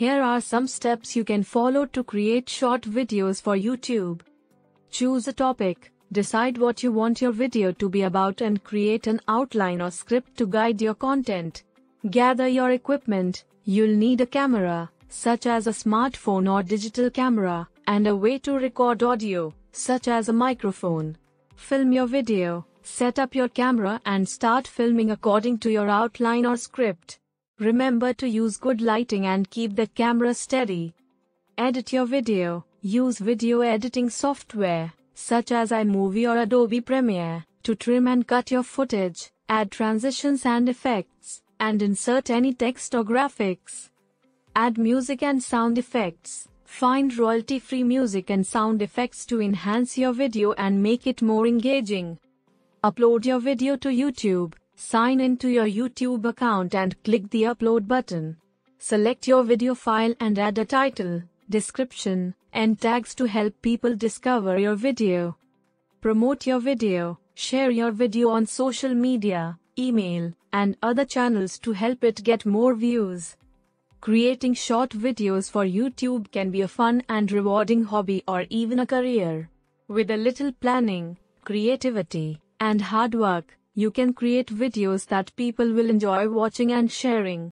Here are some steps you can follow to create short videos for YouTube. Choose a topic, decide what you want your video to be about and create an outline or script to guide your content. Gather your equipment. You'll need a camera, such as a smartphone or digital camera, and a way to record audio, such as a microphone. Film your video, set up your camera and start filming according to your outline or script. Remember to use good lighting and keep the camera steady. Edit your video. Use video editing software, such as iMovie or Adobe Premiere, to trim and cut your footage, add transitions and effects, and insert any text or graphics. Add music and sound effects. Find royalty-free music and sound effects to enhance your video and make it more engaging. Upload your video to YouTube. Sign into your YouTube account and click the upload button. Select your video file and add a title, description, and tags to help people discover your video. Promote your video. Share your video on social media, email, and other channels to help it get more views. Creating short videos for YouTube can be a fun and rewarding hobby or even a career. With a little planning, creativity, and hard work, you can create videos that people will enjoy watching and sharing.